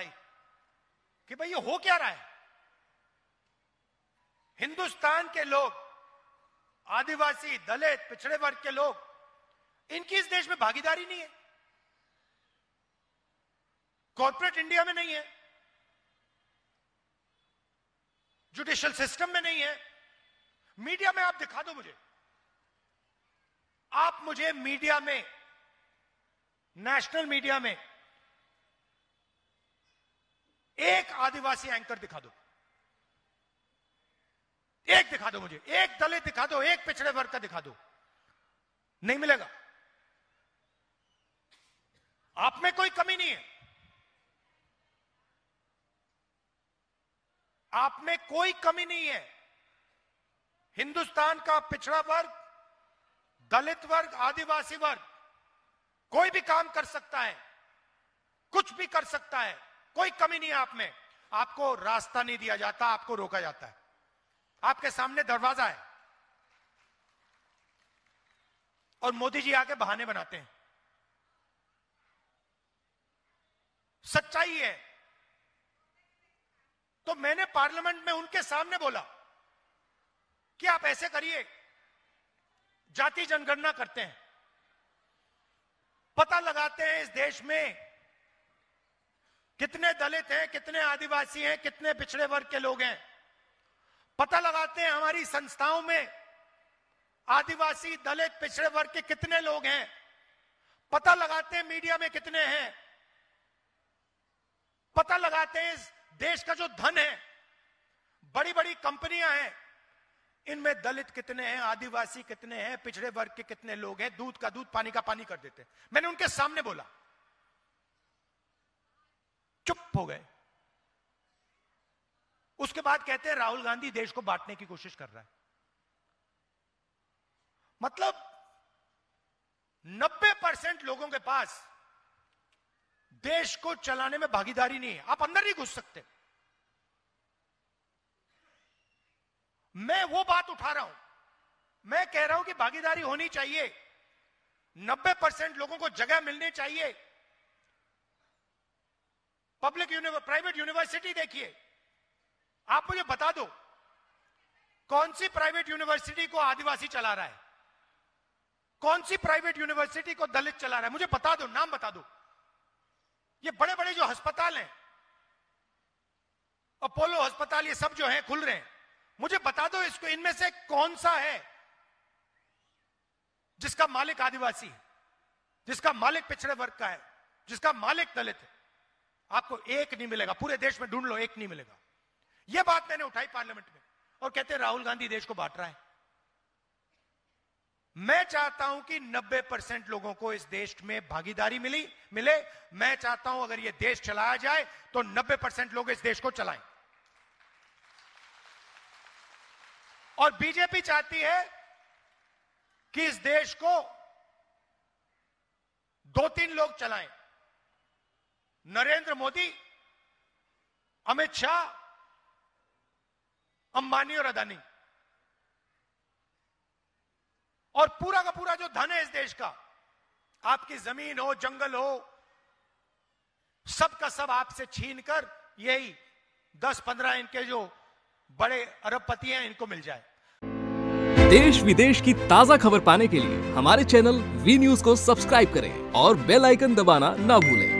बढ़ाई कि भाई ये हो क्या रहा है। हिंदुस्तान के लोग, आदिवासी, दलित, पिछड़े वर्ग के लोग, इनकी इस देश में भागीदारी नहीं है, कॉर्पोरेट इंडिया में नहीं है, जुडिशियल सिस्टम में नहीं है। मीडिया में आप दिखा दो मुझे, आप मुझे मीडिया में, नेशनल मीडिया में एक आदिवासी एंकर दिखा दो, एक दिखा दो मुझे, एक दलित दिखा दो, एक पिछड़े वर्ग का दिखा दो, नहीं मिलेगा। आप में कोई कमी नहीं है, आप में कोई कमी नहीं है। हिंदुस्तान का पिछड़ा वर्ग, दलित वर्ग, आदिवासी वर्ग कोई भी काम कर सकता है, कुछ भी कर सकता है, कोई कमी नहीं है आप में। आपको रास्ता नहीं दिया जाता, आपको रोका जाता है, आपके सामने दरवाजा है और मोदी जी आके बहाने बनाते हैं। सच्चाई है। तो मैंने पार्लियामेंट में उनके सामने बोला कि आप ऐसे करिए, जाति जनगणना करते हैं, पता लगाते हैं इस देश में कितने दलित हैं, कितने आदिवासी हैं, कितने पिछड़े वर्ग के लोग हैं, पता लगाते हैं हमारी संस्थाओं में आदिवासी, दलित, पिछड़े वर्ग के कितने लोग हैं, पता लगाते हैं मीडिया में कितने हैं, पता लगाते हैं इस देश का जो धन है, बड़ी बड़ी कंपनियां हैं, इनमें दलित कितने हैं, आदिवासी कितने हैं, पिछड़े वर्ग के कितने लोग हैं, दूध का दूध पानी का पानी कर देते हैं। मैंने उनके सामने बोला, चुप हो गए। उसके बाद कहते हैं राहुल गांधी देश को बांटने की कोशिश कर रहा है। मतलब 90% लोगों के पास देश को चलाने में भागीदारी नहीं है, आप अंदर नहीं घुस सकते। मैं वो बात उठा रहा हूं, मैं कह रहा हूं कि भागीदारी होनी चाहिए, 90% लोगों को जगह मिलनी चाहिए। पब्लिक प्राइवेट यूनिवर्सिटी देखिए, आप मुझे बता दो कौन सी प्राइवेट यूनिवर्सिटी को आदिवासी चला रहा है, कौन सी प्राइवेट यूनिवर्सिटी को दलित चला रहा है, मुझे बता दो, नाम बता दो। ये बड़े बड़े जो अस्पताल हैं, अपोलो अस्पताल, ये सब जो हैं खुल रहे हैं, मुझे बता दो इसको, इनमें से कौन सा है जिसका मालिक आदिवासी है, जिसका मालिक पिछड़े वर्ग का है, जिसका मालिक दलित है। आपको एक नहीं मिलेगा, पूरे देश में ढूंढ लो, एक नहीं मिलेगा। यह बात मैंने उठाई पार्लियामेंट में और कहते हैं राहुल गांधी देश को बांट रहा है। मैं चाहता हूं कि 90% लोगों को इस देश में भागीदारी मिले। मैं चाहता हूं अगर यह देश चलाया जाए तो 90% लोग इस देश को चलाएं। और बीजेपी चाहती है कि इस देश को 2-3 लोग चलाएं, नरेंद्र मोदी, अमित शाह, अंबानी और अदानी, और पूरा का पूरा जो धन है इस देश का, आपकी जमीन हो, जंगल हो, सब का सब आपसे छीनकर यही 10-15 इनके जो बड़े अरबपति हैं इनको मिल जाए। देश विदेश की ताजा खबर पाने के लिए हमारे चैनल वी न्यूज को सब्सक्राइब करें और बेल आइकन दबाना ना भूलें।